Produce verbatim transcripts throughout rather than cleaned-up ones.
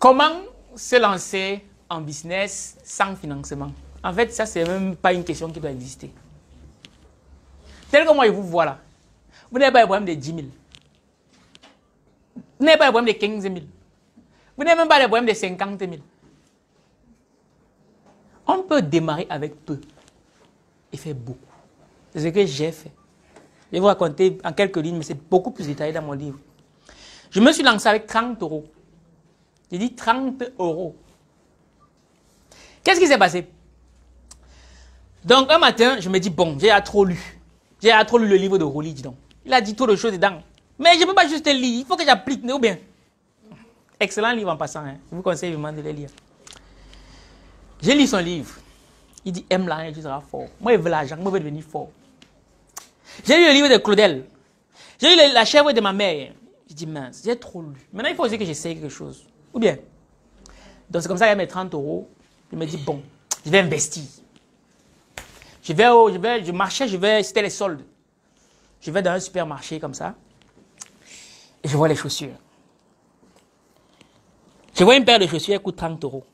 Comment se lancer en business sans financement? En fait, ça, c'est même pas une question qui doit exister. Tel que moi, je vous vois là, vous n'avez pas le problème de dix mille. Vous n'avez pas le problème de quinze mille. Vous n'avez même pas le problème de cinquante mille. On peut démarrer avec peu et faire beaucoup. C'est ce que j'ai fait. Je vais vous raconter en quelques lignes, mais c'est beaucoup plus détaillé dans mon livre. Je me suis lancé avec trente euros. J'ai dit trente euros. Qu'est-ce qui s'est passé? Donc, un matin, je me dis, bon, j'ai trop lu. J'ai trop lu le livre de Roli, dis donc. Il a dit trop de choses dedans. Mais je ne peux pas juste lire, il faut que j'applique, ou bien. Excellent livre en passant, hein. Je vous conseille vraiment de le lire. J'ai lu son livre. Il dit, aime l'argent et tu seras fort. Moi, je veux l'argent, moi, je veux devenir fort. J'ai lu le livre de Claudel. J'ai lu La chèvre de ma mère. Je dis, mince, j'ai trop lu. Maintenant, il faut aussi que j'essaye quelque chose. Ou bien. Donc, c'est comme ça qu'à mes trente euros, je me dis, bon, je vais investir. Je vais, au, je vais, je marchais, je vais, c'était les soldes. Je vais dans un supermarché comme ça. Et je vois les chaussures. Je vois une paire de chaussures, elle coûte trente euros.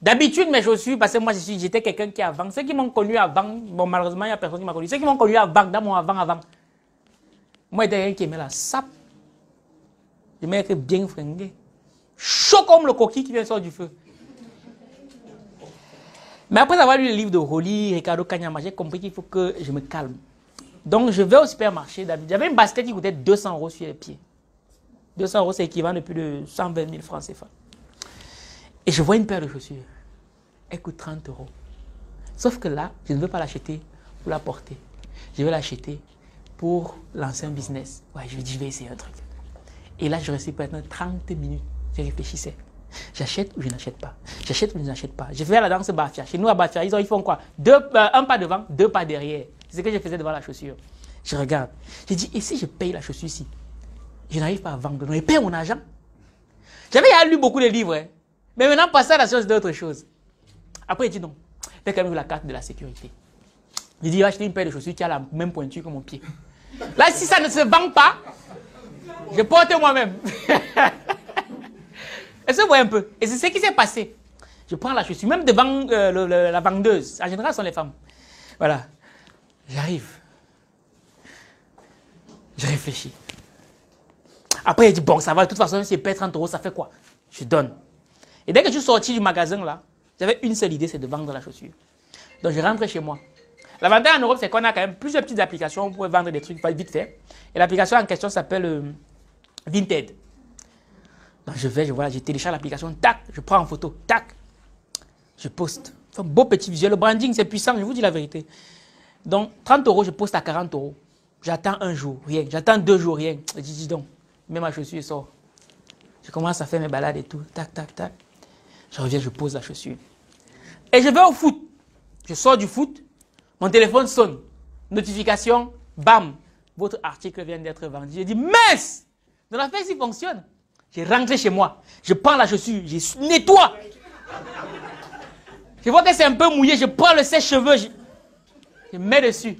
D'habitude, mes chaussures, parce que moi, j'étais quelqu'un qui avant. Ceux qui m'ont connu avant, bon, malheureusement, il n'y a personne qui m'a connu. Ceux qui m'ont connu avant, dans mon avant, avant. Moi, j'étais quelqu'un qui aimait la sape. Je m'étais bien fringué. Chaud comme le coquille qui vient sortir du feu. Mais après avoir lu le livre de Roli, Ricardo Cagnama, j'ai compris qu'il faut que je me calme. Donc, je vais au supermarché, David. J'avais une basket qui coûtait deux cents euros sur les pieds. deux cents euros, c'est équivalent de plus de cent vingt mille francs C F A. Et je vois une paire de chaussures. Elle coûte trente euros. Sauf que là, je ne veux pas l'acheter pour la porter. Je vais l'acheter pour lancer un business. Ouais, je me dis, je vais essayer un truc. Et là, je restais pendant trente minutes. Je réfléchissais. J'achète ou je n'achète pas. J'achète ou je n'achète pas. Je faisais la danse Bafia. Chez nous, à Bafia, ils, ils font quoi? Deux, euh, un pas devant, deux pas derrière. C'est ce que je faisais devant la chaussure. Je regarde. Je dis, et si je paye la chaussure ici? Je n'arrive pas à vendre. Non, je paye mon argent. J'avais lu beaucoup de livres. Hein. Mais maintenant, passer à la chose d'autre chose. Après, il dit non. J'ai quand même la carte de la sécurité. Il dit, je vais acheter une paire de chaussures qui a la même pointure que mon pied. Là, si ça ne se vend pas, je porte moi-même. Est-ce que vous voyez un peu? Et c'est ce qui s'est passé. Je prends la chaussure, même devant euh, le, le, la vendeuse. En général, ce sont les femmes. Voilà. J'arrive. Je réfléchis. Après, il dit, bon, ça va. De toute façon, si je paye trente euros, ça fait quoi? Je donne. Et dès que je suis sorti du magasin, là, j'avais une seule idée, c'est de vendre la chaussure. Donc, je rentre chez moi. L'avantage en Europe, c'est qu'on a quand même plusieurs petites applications où vous pouvez vendre des trucs vite fait. Et l'application en question s'appelle euh, Vinted. Donc, je vais, je, voilà, je télécharge l'application, tac, je prends en photo, tac, je poste. C'est un beau petit visuel. Le branding, c'est puissant, je vous dis la vérité. Donc, trente euros, je poste à quarante euros. J'attends un jour, rien. J'attends deux jours, rien. Je dis, dis donc, mets ma chaussure et sort. Je commence à faire mes balades et tout, tac, tac, tac. Je reviens, je pose la chaussure. Et je vais au foot. Je sors du foot. Mon téléphone sonne. Notification. Bam. Votre article vient d'être vendu. Je dis, mince! Dans la fête, il fonctionne. J'ai rentré chez moi. Je prends la chaussure. Je nettoie. Je vois que c'est un peu mouillé. Je prends le sèche-cheveux. Je... je mets dessus.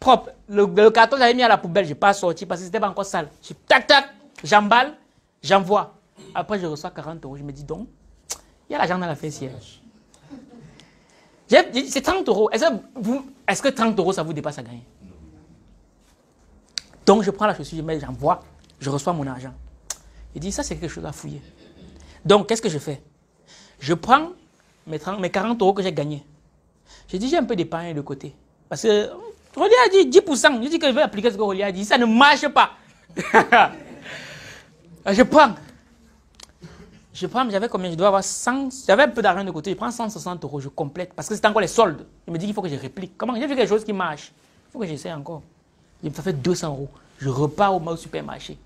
Propre. Le, le carton, j'avais mis à la poubelle. Je n'ai pas sorti parce que c'était pas encore sale. Je tac, tac. J'emballe. J'envoie. Après, je reçois quarante euros. Je me dis donc, il y a l'argent dans la fessière. C'est trente euros. Est-ce que, est que trente euros, ça vous dépasse à gagner? Donc, je prends la chaussure, j'envoie, je reçois mon argent. Je dis, ça, c'est quelque chose à fouiller. Donc, qu'est-ce que je fais? Je prends mes, mes quarante euros que j'ai gagnés. Je dis, j'ai un peu d'épargne de côté. Parce que Roli a dit dix pour cent. Je dis que je vais appliquer ce que Roli a dit. Ça ne marche pas. Je prends. Je prends, j'avais combien? Je dois avoir cent, j'avais un peu d'argent de côté, je prends cent soixante euros, je complète, parce que c'est encore les soldes. Je me dis qu'il faut que je réplique. Comment? J'ai vu quelque chose qui marche. Il faut que j'essaie encore. Ça fait deux cents euros. Je repars au supermarché.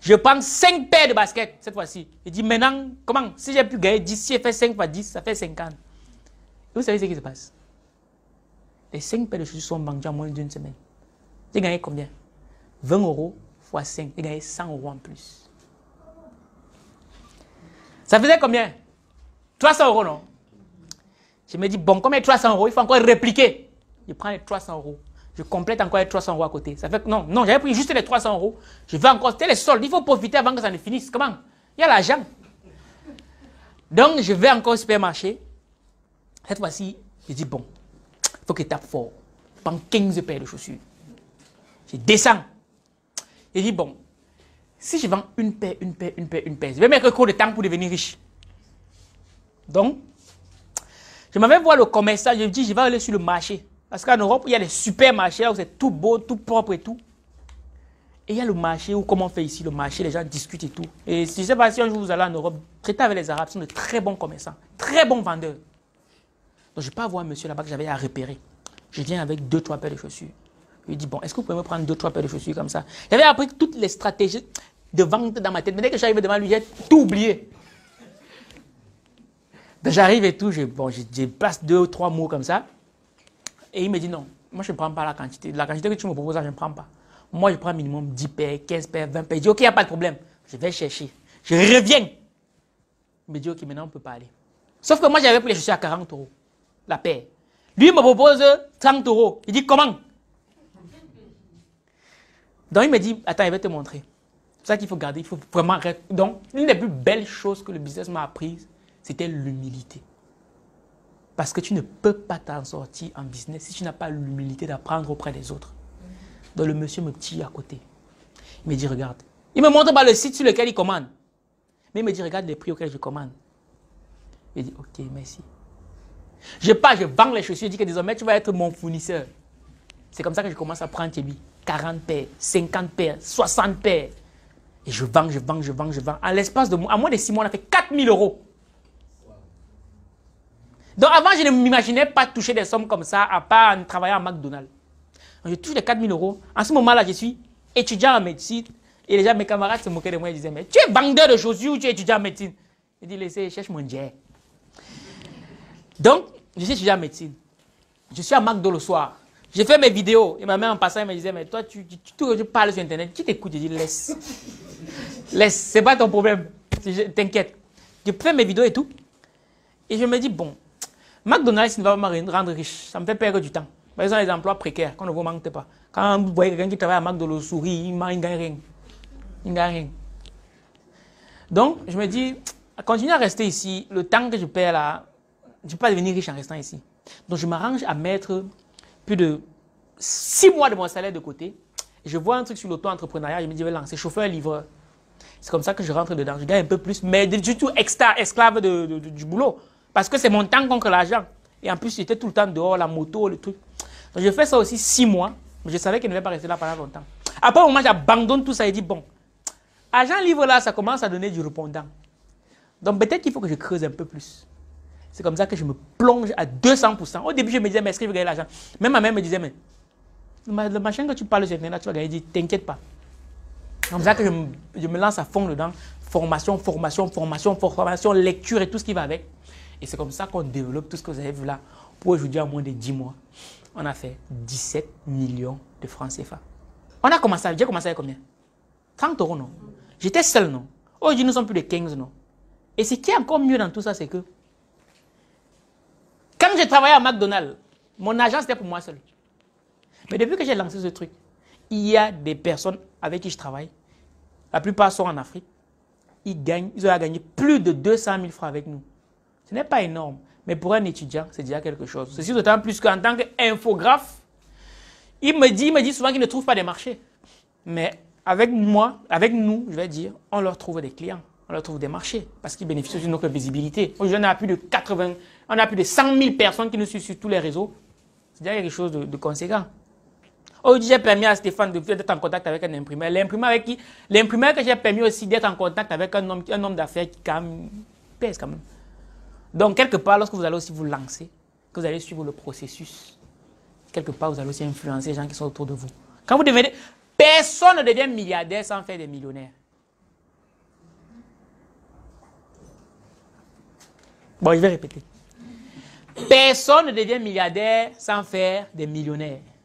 Je prends cinq paires de baskets, cette fois-ci. Je dis maintenant, comment? Si j'ai pu gagner dix, si j'ai fait cinq fois dix, ça fait cinquante. Et vous savez ce qui se passe? Les cinq paires de chaussures sont vendues en moins d'une semaine. J'ai gagné combien? vingt euros fois cinq. J'ai gagné cent euros en plus. Ça faisait combien? trois cents euros, non? Je me dis, bon, comme il y a trois cents euros, il faut encore répliquer. Je prends les trois cents euros. Je complète encore les trois cents euros à côté. Ça fait que non, non, j'avais pris juste les trois cents euros. Je vais encore, c'était les soldes. Il faut profiter avant que ça ne finisse. Comment? Il y a l'argent. Donc, je vais encore au supermarché. Cette fois-ci, je dis, bon, il faut que je tape fort. Je prends quinze paires de chaussures. Je descends. Je dis, bon, si je vends une paire, une paire, une paire, une paire, je vais mettre trop de temps pour devenir riche. Donc, je m'en vais voir le commerçant, je me dis, je vais aller sur le marché. Parce qu'en Europe, il y a des supermarchés là où c'est tout beau, tout propre et tout. Et il y a le marché où, comment on fait ici, le marché, les gens discutent et tout. Et je ne sais pas si un jour vous allez en Europe, traitez avec les Arabes, ce sont de très bons commerçants, très bons vendeurs. Donc, je vais pas voir un monsieur là-bas que j'avais à repérer. Je viens avec deux, trois paires de chaussures. Je lui dis, bon, est-ce que vous pouvez me prendre deux, trois paires de chaussures comme ça? J'avais appris toutes les stratégies de vente dans ma tête. Mais dès que j'arrive devant lui, j'ai tout oublié. Donc j'arrive et tout, je, bon, je, je place deux ou trois mots comme ça. Et il me dit non, moi je ne prends pas la quantité. La quantité que tu me proposes, je ne prends pas. Moi je prends minimum dix paires, quinze paires, vingt paires. Je dis ok, il n'y a pas de problème. Je vais chercher. Je reviens. Il me dit ok, maintenant on peut parler. Sauf que moi j'avais pris les chaussures à quarante euros, la paire. Lui il me propose trente euros. Il dit comment? Donc il me dit, attends, je vais te montrer. C'est ça qu'il faut garder, il faut vraiment... Donc, l'une des plus belles choses que le business m'a apprises, c'était l'humilité. Parce que tu ne peux pas t'en sortir en business si tu n'as pas l'humilité d'apprendre auprès des autres. Donc le monsieur me tire à côté. Il me dit, regarde. Il me montre pas le site sur lequel il commande. Mais il me dit, regarde les prix auxquels je commande. Il dit, ok, merci. Je pars, je vends les chaussures, je dis que désormais tu vas être mon fournisseur. C'est comme ça que je commence à prendre chez lui. quarante paires, cinquante paires, soixante paires. Et je vends, je vends, je vends, je vends. À l'espace de à moins de six mois, on a fait quatre mille euros. Donc avant, je ne m'imaginais pas toucher des sommes comme ça, à part en travaillant à McDonald's. Donc, je touche les quatre mille euros. En ce moment-là, je suis étudiant en médecine. Et déjà, mes camarades se moquaient de moi. Ils disaient, mais tu es vendeur de chaussures ou tu es étudiant en médecine? Je dis, laissez, cherche mon jet. Donc, je suis étudiant en médecine. Je suis à McDonald's le soir. J'ai fait mes vidéos et ma mère en passant elle me disait mais toi tu, tu, tu, tu parles sur internet, qui t'écoute? Je dis laisse, laisse, c'est pas ton problème, t'inquiète. Je fais mes vidéos et tout et je me dis bon, McDonald's ne va pas me rendre riche, ça me fait perdre du temps. Ils ont des emplois précaires qu'on ne vous manque pas. Quand vous voyez quelqu'un qui travaille à McDonald's sourit, il ne gagne rien, il ne gagne rien. Donc je me dis continue à rester ici, le temps que je perds là, je ne vais pas devenir riche en restant ici. Donc je m'arrange à mettre plus de six mois de mon salaire de côté, je vois un truc sur l'auto-entrepreneuriat, je me dis, je vais lancer chauffeur-livreur. C'est comme ça que je rentre dedans, je gagne un peu plus, mais du tout extra, esclave de, de, de, du boulot, parce que c'est mon temps contre l'argent. Et en plus, j'étais tout le temps dehors, la moto, le truc. Donc, je fais ça aussi six mois, mais je savais qu'il ne devait pas rester là pendant longtemps. Après, au moment, j'abandonne tout ça et dis, bon, agent-livre là, ça commence à donner du répondant. Donc, peut-être qu'il faut que je creuse un peu plus. C'est comme ça que je me plonge à deux cents pour cent. Au début, je me disais, mais est-ce que je vais gagner l'argent? Même ma mère me disait, mais le machin que tu parles sur Internet, tu vas gagner. Elle dit, t'inquiète pas. C'est comme ça que je me, je me lance à fond dedans. Formation, formation, formation, formation, lecture et tout ce qui va avec. Et c'est comme ça qu'on développe tout ce que vous avez vu là. Pour aujourd'hui, en moins de dix mois, on a fait dix-sept millions de francs C F A. On a commencé, j'ai commencé avec combien? trente euros, non? J'étais seul, non? Aujourd'hui, nous sommes plus de quinze, non? Et ce qui est encore mieux dans tout ça, c'est que quand j'ai travaillé à McDonald's, mon agence était pour moi seul. Mais depuis que j'ai lancé ce truc, il y a des personnes avec qui je travaille. La plupart sont en Afrique. Ils gagnent, ils ont gagné plus de deux cent mille francs avec nous. Ce n'est pas énorme, mais pour un étudiant, c'est déjà quelque chose. Ceci d'autant plus qu'en tant qu'infographe, il me dit, il me dit souvent qu'il ne trouve pas des marchés. Mais avec moi, avec nous, je vais dire, on leur trouve des clients. On leur trouve des marchés parce qu'ils bénéficient de notre visibilité. Aujourd'hui, on a plus de quatre-vingts, on a plus de cent mille personnes qui nous suivent sur tous les réseaux. C'est déjà quelque chose de, de conséquent. Aujourd'hui, j'ai permis à Stéphane d'être en contact avec un imprimeur. L'imprimeur avec qui, l'imprimeur que j'ai permis aussi d'être en contact avec un homme, un homme d'affaires qui quand même, pèse quand même. Donc, quelque part, lorsque vous allez aussi vous lancer, que vous allez suivre le processus, quelque part, vous allez aussi influencer les gens qui sont autour de vous. Quand vous devenez, personne ne devient milliardaire sans faire des millionnaires. Bon, je vais répéter. Personne ne devient milliardaire sans faire des millionnaires.